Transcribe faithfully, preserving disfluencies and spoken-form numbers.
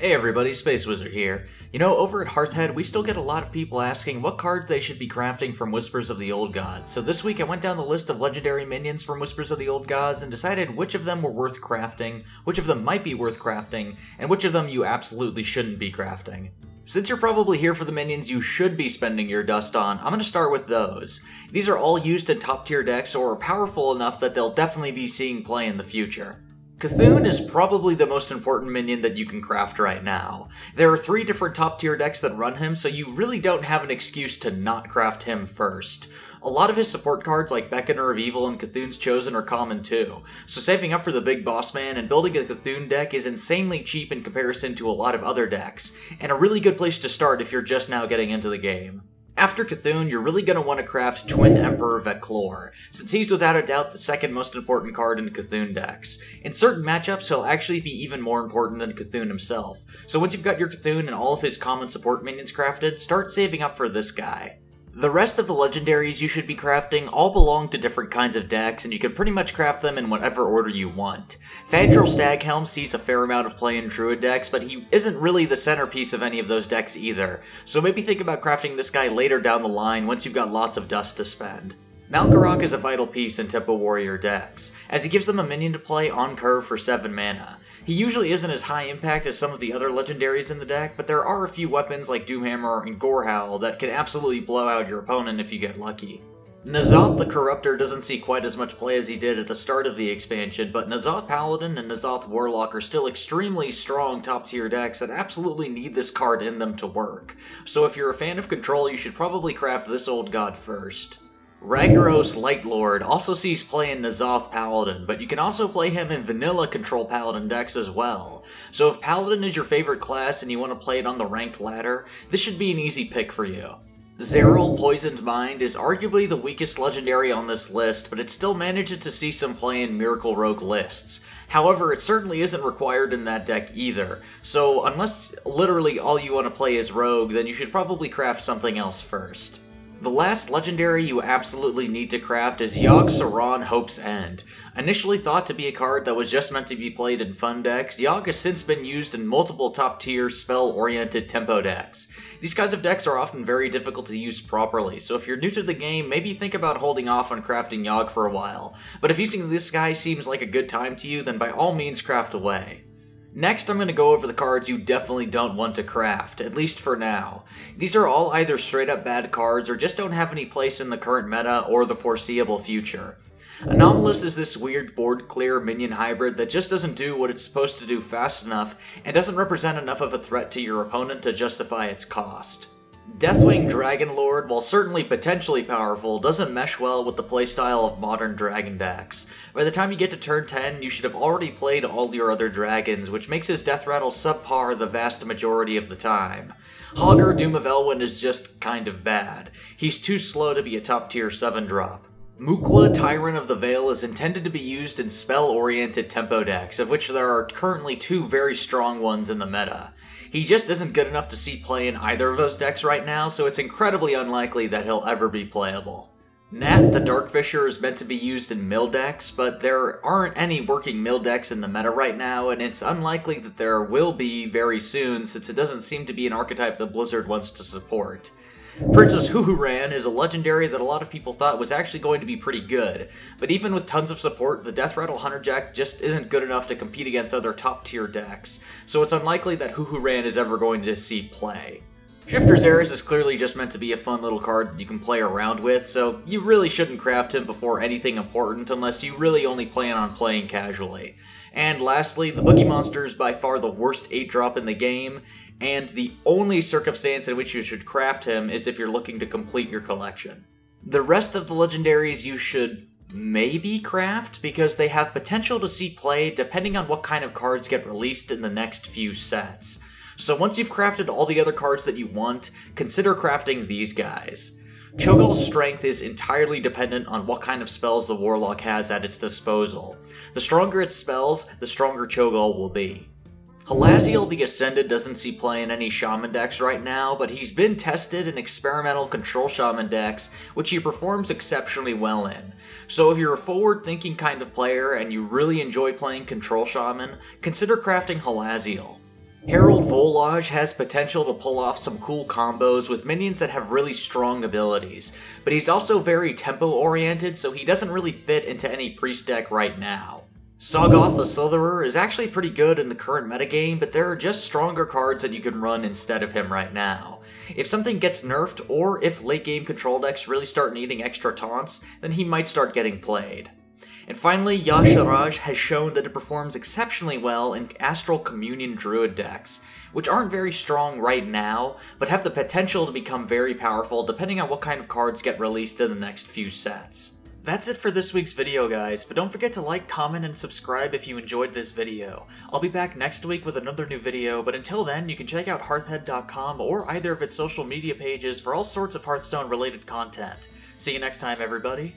Hey everybody, Space Wizard here. You know, over at Hearthhead, we still get a lot of people asking what cards they should be crafting from Whispers of the Old Gods, so this week I went down the list of legendary minions from Whispers of the Old Gods and decided which of them were worth crafting, which of them might be worth crafting, and which of them you absolutely shouldn't be crafting. Since you're probably here for the minions you should be spending your dust on, I'm going to start with those. These are all used in top tier decks or are powerful enough that they'll definitely be seeing play in the future. C'Thun is probably the most important minion that you can craft right now. There are three different top tier decks that run him, so you really don't have an excuse to not craft him first. A lot of his support cards like Beckoner of Evil and C'Thun's Chosen are common too, so saving up for the big boss man and building a C'Thun deck is insanely cheap in comparison to a lot of other decks, and a really good place to start if you're just now getting into the game. After C'Thun, you're really going to want to craft Twin Emperor Veclore, since he's without a doubt the second most important card in C'Thun decks. In certain matchups, he'll actually be even more important than C'Thun himself, so once you've got your C'Thun and all of his common support minions crafted, start saving up for this guy. The rest of the legendaries you should be crafting all belong to different kinds of decks, and you can pretty much craft them in whatever order you want. Fandral Staghelm sees a fair amount of play in Druid decks, but he isn't really the centerpiece of any of those decks either, so maybe think about crafting this guy later down the line once you've got lots of dust to spend. Malkorok is a vital piece in Tempo Warrior decks, as he gives them a minion to play on curve for seven mana. He usually isn't as high impact as some of the other legendaries in the deck, but there are a few weapons like Doomhammer and Gorehowl that can absolutely blow out your opponent if you get lucky. N'Zoth the Corrupter doesn't see quite as much play as he did at the start of the expansion, but N'Zoth Paladin and N'Zoth Warlock are still extremely strong top tier decks that absolutely need this card in them to work. So if you're a fan of control, you should probably craft this old god first. Ragnaros Lightlord also sees play in N'Zoth Paladin, but you can also play him in vanilla control Paladin decks as well. So if Paladin is your favorite class and you want to play it on the ranked ladder, this should be an easy pick for you. Xaril Poisoned Mind is arguably the weakest legendary on this list, but it still manages to see some play in Miracle Rogue lists. However, it certainly isn't required in that deck either, so unless literally all you want to play is Rogue, then you should probably craft something else first. The last legendary you absolutely need to craft is Yogg-Saron Hope's End. Initially thought to be a card that was just meant to be played in fun decks, Yogg has since been used in multiple top-tier, spell-oriented tempo decks. These kinds of decks are often very difficult to use properly, so if you're new to the game, maybe think about holding off on crafting Yogg for a while. But if using this guy seems like a good time to you, then by all means craft away. Next, I'm going to go over the cards you definitely don't want to craft, at least for now. These are all either straight up bad cards or just don't have any place in the current meta or the foreseeable future. Anomalous is this weird board clear minion hybrid that just doesn't do what it's supposed to do fast enough and doesn't represent enough of a threat to your opponent to justify its cost. Deathwing Dragonlord, while certainly potentially powerful, doesn't mesh well with the playstyle of modern dragon decks. By the time you get to turn ten, you should have already played all your other dragons, which makes his death rattle subpar the vast majority of the time. Hogger Doomhowl is just kind of bad. He's too slow to be a top tier seven drop. Mukla, Tyrant of the Vale, is intended to be used in spell-oriented tempo decks, of which there are currently two very strong ones in the meta. He just isn't good enough to see play in either of those decks right now, so it's incredibly unlikely that he'll ever be playable. Nat, the Darkfisher, is meant to be used in mill decks, but there aren't any working mill decks in the meta right now, and it's unlikely that there will be very soon since it doesn't seem to be an archetype that Blizzard wants to support. Princess Huhuran is a legendary that a lot of people thought was actually going to be pretty good, but even with tons of support, the Death Rattle Hunterjack just isn't good enough to compete against other top tier decks, so it's unlikely that Huhuran is ever going to see play. Shifter Zerus is clearly just meant to be a fun little card that you can play around with, so you really shouldn't craft him before anything important unless you really only plan on playing casually. And lastly, the Boogie Monster is by far the worst eight drop in the game, and the only circumstance in which you should craft him is if you're looking to complete your collection. The rest of the legendaries you should maybe craft, because they have potential to see play depending on what kind of cards get released in the next few sets. So once you've crafted all the other cards that you want, consider crafting these guys. Cho'gall's strength is entirely dependent on what kind of spells the Warlock has at its disposal. The stronger its spells, the stronger Cho'gall will be. Halaziel the Ascended doesn't see play in any Shaman decks right now, but he's been tested in experimental control Shaman decks, which he performs exceptionally well in. So if you're a forward-thinking kind of player and you really enjoy playing control Shaman, consider crafting Halaziel. Harold Volage has potential to pull off some cool combos with minions that have really strong abilities, but he's also very tempo-oriented, so he doesn't really fit into any priest deck right now. Sawgoth the Slitherer is actually pretty good in the current metagame, but there are just stronger cards that you can run instead of him right now. If something gets nerfed, or if late-game control decks really start needing extra taunts, then he might start getting played. And finally, Y'Shaarj has shown that it performs exceptionally well in Astral Communion Druid decks, which aren't very strong right now, but have the potential to become very powerful depending on what kind of cards get released in the next few sets. That's it for this week's video, guys, but don't forget to like, comment, and subscribe if you enjoyed this video. I'll be back next week with another new video, but until then, you can check out Hearthhead dot com or either of its social media pages for all sorts of Hearthstone-related content. See you next time, everybody!